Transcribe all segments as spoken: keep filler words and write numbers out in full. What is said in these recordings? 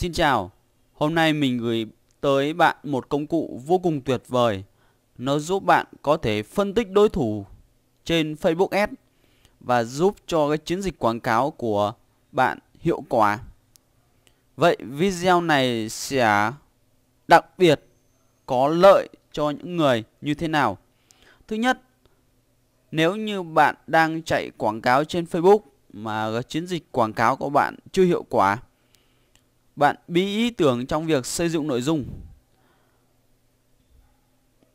Xin chào, hôm nay mình gửi tới bạn một công cụ vô cùng tuyệt vời. Nó giúp bạn có thể phân tích đối thủ trên Facebook Ads và giúp cho cái chiến dịch quảng cáo của bạn hiệu quả. Vậy video này sẽ đặc biệt có lợi cho những người như thế nào? Thứ nhất, nếu như bạn đang chạy quảng cáo trên Facebook mà cái chiến dịch quảng cáo của bạn chưa hiệu quả, bạn bí ý tưởng trong việc xây dựng nội dung.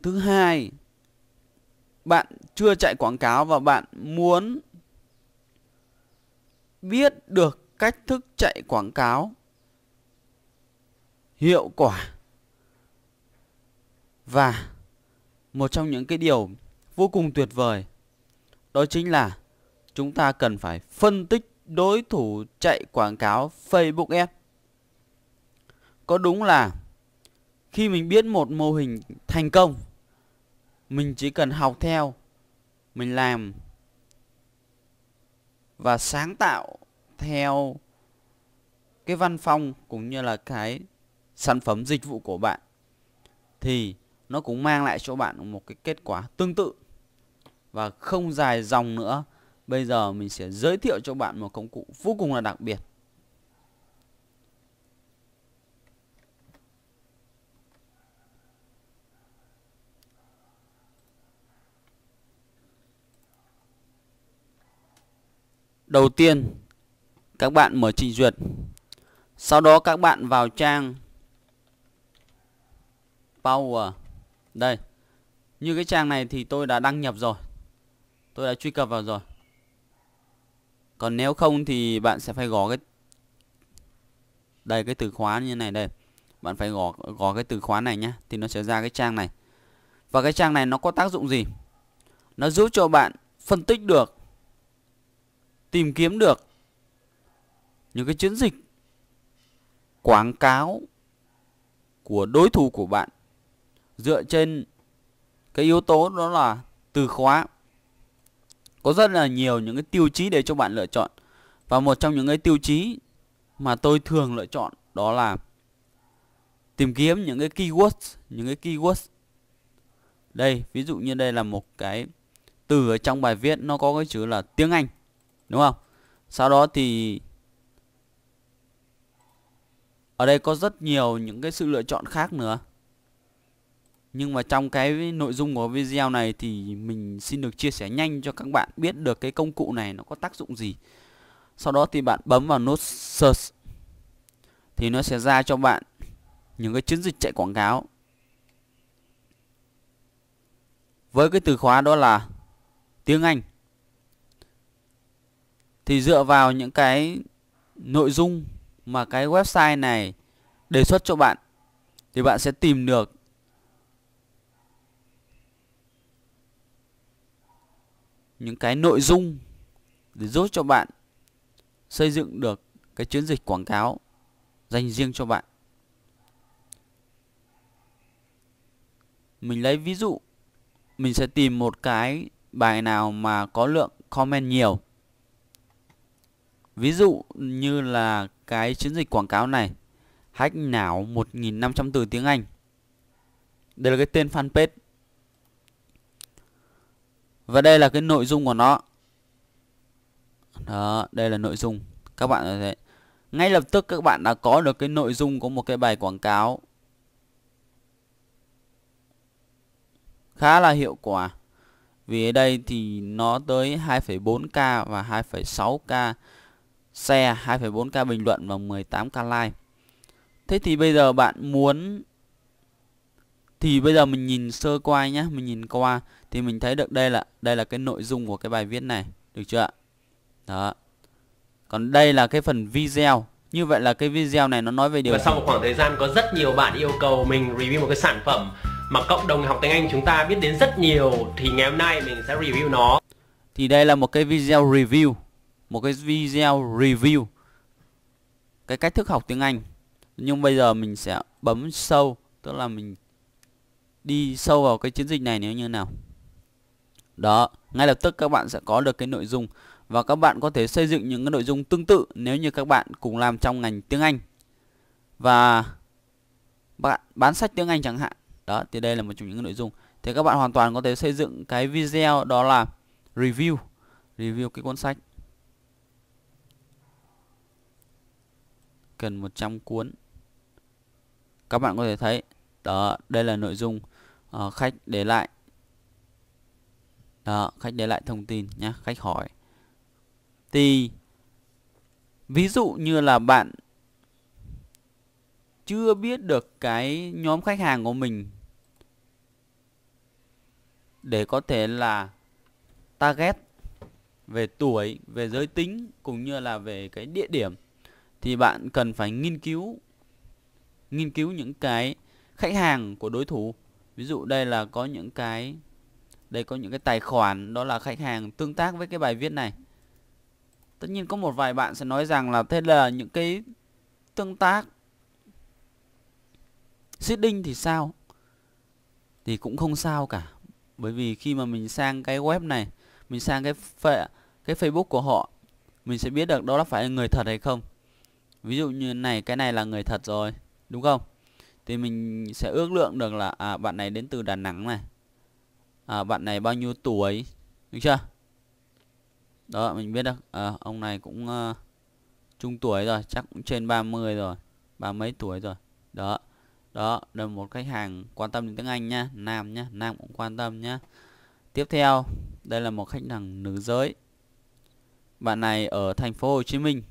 Thứ hai, bạn chưa chạy quảng cáo và bạn muốn biết được cách thức chạy quảng cáo hiệu quả. Và một trong những cái điều vô cùng tuyệt vời đó chính là chúng ta cần phải phân tích đối thủ chạy quảng cáo Facebook Ads. Có đúng là khi mình biết một mô hình thành công, mình chỉ cần học theo, mình làm và sáng tạo theo cái văn phòng cũng như là cái sản phẩm dịch vụ của bạn, thì nó cũng mang lại cho bạn một cái kết quả tương tự. Và không dài dòng nữa, bây giờ mình sẽ giới thiệu cho bạn một công cụ vô cùng là đặc biệt. Đầu tiên, các bạn mở trình duyệt. Sau đó các bạn vào trang Power. Đây, như cái trang này thì tôi đã đăng nhập rồi, tôi đã truy cập vào rồi. Còn nếu không thì bạn sẽ phải gõ cái Đây cái từ khóa như này đây. Bạn phải gõ, gõ cái từ khóa này nhé, thì nó sẽ ra cái trang này. Và cái trang này nó có tác dụng gì? Nó giúp cho bạn phân tích được, tìm kiếm được những cái chiến dịch quảng cáo của đối thủ của bạn dựa trên cái yếu tố đó là từ khóa. Có rất là nhiều những cái tiêu chí để cho bạn lựa chọn. Và một trong những cái tiêu chí mà tôi thường lựa chọn đó là tìm kiếm những cái keywords, những cái keywords. Đây, ví dụ như đây là một cái từ ở trong bài viết, nó có cái chữ là tiếng Anh, đúng không? Sau đó thì ở đây có rất nhiều những cái sự lựa chọn khác nữa. Nhưng mà trong cái nội dung của video này thì mình xin được chia sẻ nhanh cho các bạn biết được cái công cụ này nó có tác dụng gì. Sau đó thì bạn bấm vào nút Search thì nó sẽ ra cho bạn những cái chiến dịch chạy quảng cáo với cái từ khóa đó là tiếng Anh. Thì dựa vào những cái nội dung mà cái website này đề xuất cho bạn thì bạn sẽ tìm được những cái nội dung để giúp cho bạn xây dựng được cái chiến dịch quảng cáo dành riêng cho bạn. Mình lấy ví dụ, mình sẽ tìm một cái bài nào mà có lượng comment nhiều. Ví dụ như là cái chiến dịch quảng cáo này, hack não một nghìn năm trăm từ tiếng Anh. Đây là cái tên fanpage. Và đây là cái nội dung của nó. Đó, đây là nội dung. Các bạn có thể ngay lập tức các bạn đã có được cái nội dung của một cái bài quảng cáo khá là hiệu quả. Vì ở đây thì nó tới hai phẩy bốn k và hai phẩy sáu k share, hai phẩy bốn k bình luận và mười tám k like. Thế thì bây giờ bạn muốn, thì bây giờ mình nhìn sơ qua nhé, mình nhìn qua thì mình thấy được đây là đây là cái nội dung của cái bài viết này, được chưa ạ? Đó. Còn đây là cái phần video. Như vậy là cái video này nó nói về điều. Và sau một khoảng thời gian có rất nhiều bạn yêu cầu mình review một cái sản phẩm mà cộng đồng học tiếng Anh chúng ta biết đến rất nhiều, thì ngày hôm nay mình sẽ review nó. Thì đây là một cái video review, một cái video review cái cách thức học tiếng Anh. Nhưng bây giờ mình sẽ bấm sâu, tức là mình đi sâu vào cái chiến dịch này nếu như nào. Đó, ngay lập tức các bạn sẽ có được cái nội dung. Và các bạn có thể xây dựng những cái nội dung tương tự nếu như các bạn cùng làm trong ngành tiếng Anh. và bạn bán sách tiếng Anh chẳng hạn. Đó, thì đây là một trong những nội dung. Thì các bạn hoàn toàn có thể xây dựng cái video đó là review, review cái cuốn sách. Cần một trăm cuốn. Các bạn có thể thấy, đó, đây là nội dung uh, khách để lại. Đó, khách để lại thông tin nhé, khách hỏi. Thì ví dụ như là bạn chưa biết được cái nhóm khách hàng của mình để có thể là target về tuổi, về giới tính cũng như là về cái địa điểm, thì bạn cần phải nghiên cứu nghiên cứu những cái khách hàng của đối thủ. Ví dụ đây là có những cái đây có những cái tài khoản đó là khách hàng tương tác với cái bài viết này. Tất nhiên có một vài bạn sẽ nói rằng là thế là những cái tương tác seeding thì sao? Thì cũng không sao cả. Bởi vì khi mà mình sang cái web này, mình sang cái cái Facebook của họ, mình sẽ biết được đó là phải người thật hay không. Ví dụ như này, cái này là người thật rồi, đúng không? Thì mình sẽ ước lượng được là à, bạn này đến từ Đà Nẵng này, à, bạn này bao nhiêu tuổi, được chưa? Đó, mình biết được à, ông này cũng uh, trung tuổi rồi, chắc cũng trên ba mươi rồi, ba mấy tuổi rồi. Đó. Đó, là một khách hàng quan tâm đến tiếng Anh nhá, nam nhá, nam cũng quan tâm nhá. Tiếp theo, đây là một khách hàng nữ giới. Bạn này ở thành phố Hồ Chí Minh.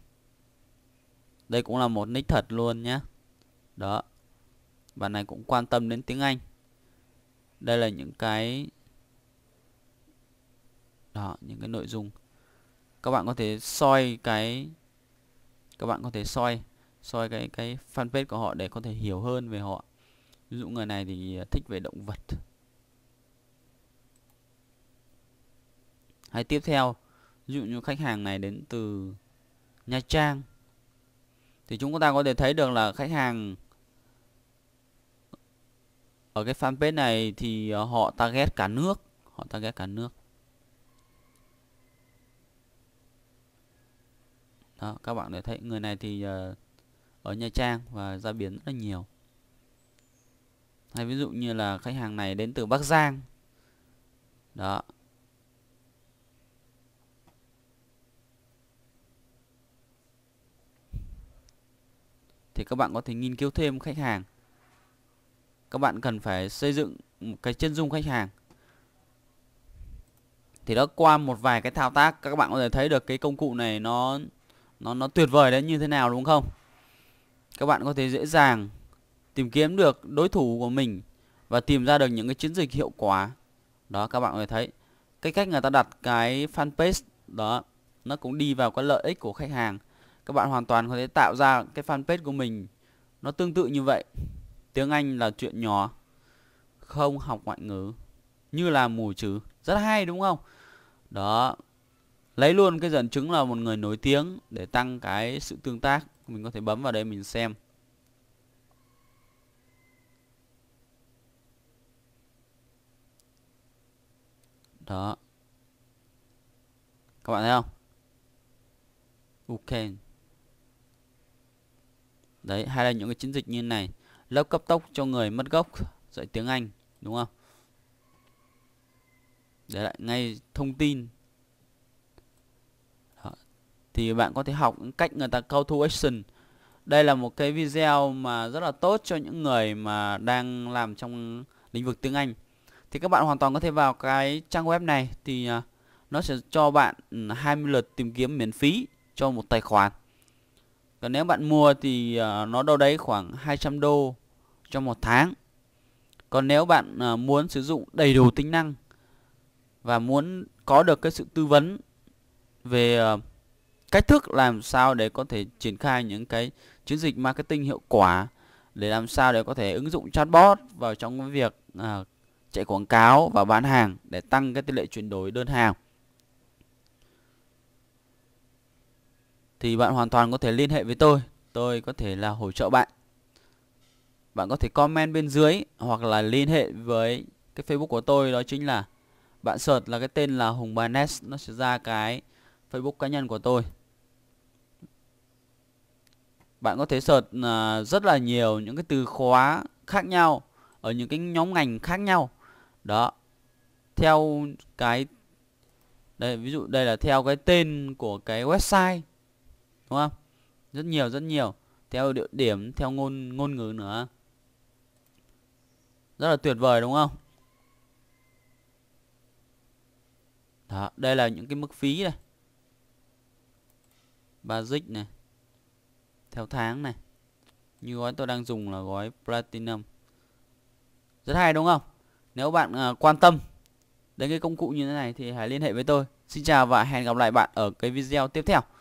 Đây cũng là một nick thật luôn nhá. Đó. Bạn này cũng quan tâm đến tiếng Anh. Đây là những cái đó, những cái nội dung. Các bạn có thể soi cái các bạn có thể soi soi cái cái fanpage của họ để có thể hiểu hơn về họ. Ví dụ người này thì thích về động vật. Hay tiếp theo, ví dụ như khách hàng này đến từ Nha Trang, thì chúng ta có thể thấy được là khách hàng ở cái fanpage này thì họ target cả nước, họ target cả nước. Đó, các bạn để thấy người này thì ở Nha Trang và ra biển rất là nhiều. Hay ví dụ như là khách hàng này đến từ Bắc Giang. Đó. Thì các bạn có thể nghiên cứu thêm khách hàng. Các bạn cần phải xây dựng một cái chân dung khách hàng. Thì đó, qua một vài cái thao tác các bạn có thể thấy được cái công cụ này nó nó nó tuyệt vời đến như thế nào, đúng không? Các bạn có thể dễ dàng tìm kiếm được đối thủ của mình và tìm ra được những cái chiến dịch hiệu quả. Đó, các bạn có thể thấy cái cách người ta đặt cái fanpage đó, nó cũng đi vào cái lợi ích của khách hàng. Các bạn hoàn toàn có thể tạo ra cái fanpage của mình nó tương tự như vậy. Tiếng Anh là chuyện nhỏ, không học ngoại ngữ như là mù chữ. Rất hay, đúng không? Đó, lấy luôn cái dẫn chứng là một người nổi tiếng để tăng cái sự tương tác. Mình có thể bấm vào đây mình xem. Đó, các bạn thấy không? Ok. Đấy, hay là những cái chiến dịch như này, lớp cấp tốc cho người mất gốc, dạy tiếng Anh, đúng không? Để lại ngay thông tin. Thì bạn có thể học cách người ta call to action. Đây là một cái video mà rất là tốt cho những người mà đang làm trong lĩnh vực tiếng Anh. Thì các bạn hoàn toàn có thể vào cái trang web này, thì nó sẽ cho bạn hai mươi lượt tìm kiếm miễn phí cho một tài khoản. Còn nếu bạn mua thì nó đâu đấy khoảng hai trăm đô cho một tháng. Còn nếu bạn muốn sử dụng đầy đủ tính năng và muốn có được cái sự tư vấn về cách thức làm sao để có thể triển khai những cái chiến dịch marketing hiệu quả, để làm sao để có thể ứng dụng chatbot vào trong cái việc à, chạy quảng cáo và bán hàng để tăng cái tỷ lệ chuyển đổi đơn hàng, thì bạn hoàn toàn có thể liên hệ với tôi. Tôi có thể là hỗ trợ bạn. Bạn có thể comment bên dưới hoặc là liên hệ với cái Facebook của tôi, đó chính là bạn search là cái tên là Hung Barnes, nó sẽ ra cái Facebook cá nhân của tôi. Bạn có thể search rất là nhiều những cái từ khóa khác nhau ở những cái nhóm ngành khác nhau. Đó. Theo cái đây, ví dụ đây là theo cái tên của cái website. Đúng không? Rất nhiều rất nhiều, theo địa điểm, theo ngôn ngôn ngữ nữa. Rất là tuyệt vời đúng không? Đó, đây là những cái mức phí này. Basic này. Theo tháng này. Như gói tôi đang dùng là gói Platinum. Rất hay đúng không? Nếu bạn uh, quan tâm đến cái công cụ như thế này thì hãy liên hệ với tôi. Xin chào và hẹn gặp lại bạn ở cái video tiếp theo.